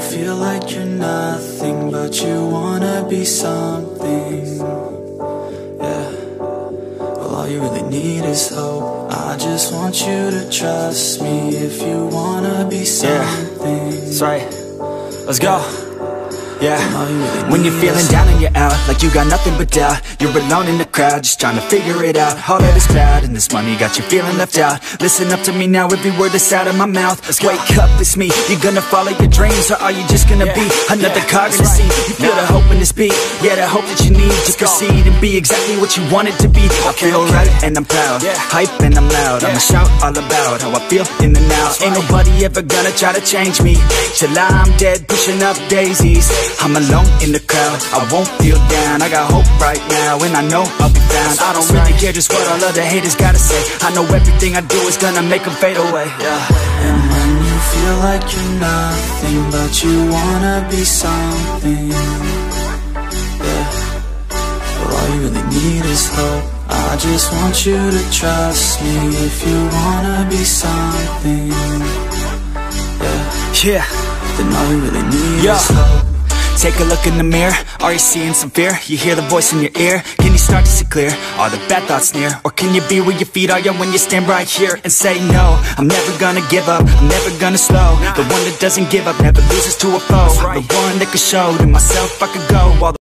You feel like you're nothing, but you wanna be something. Yeah. Well, all you really need is hope. I just want you to trust me if you wanna be something. Yeah. That's right. Let's go. Yeah. When you're feeling down and you're out, like you got nothing but doubt, you're alone in the crowd, just trying to figure it out. All of this cloud and this money got you feeling left out. Listen up to me now, every word that's out of my mouth. Wake up, it's me. You're gonna follow your dreams, or are you just gonna be another cog in the scene? You feel the hope in this beat, yeah, the hope that you need to proceed and be exactly what you want it to be. I feel right and I'm proud, hype and I'm loud. I'ma shout all about how I feel in the now. Ain't nobody ever gonna try to change me till I'm dead, pushing up daisies. I'm alone in the crowd, I won't feel down. I got hope right now, and I know I'll be found. I don't really care just what all other haters gotta say. I know everything I do is gonna make them fade away. Yeah. And when you feel like you're nothing, but you wanna be something, yeah. Well, all you really need is hope. I just want you to trust me if you wanna be something, yeah. Yeah. Then all you really need is hope. Take a look in the mirror, are you seeing some fear? You hear the voice in your ear, can you start to see clear? Are the bad thoughts near? Or can you be where your feet are when you stand right here and say no? I'm never gonna give up, I'm never gonna slow. The one that doesn't give up, never loses to a foe. The one that can show to myself I could go.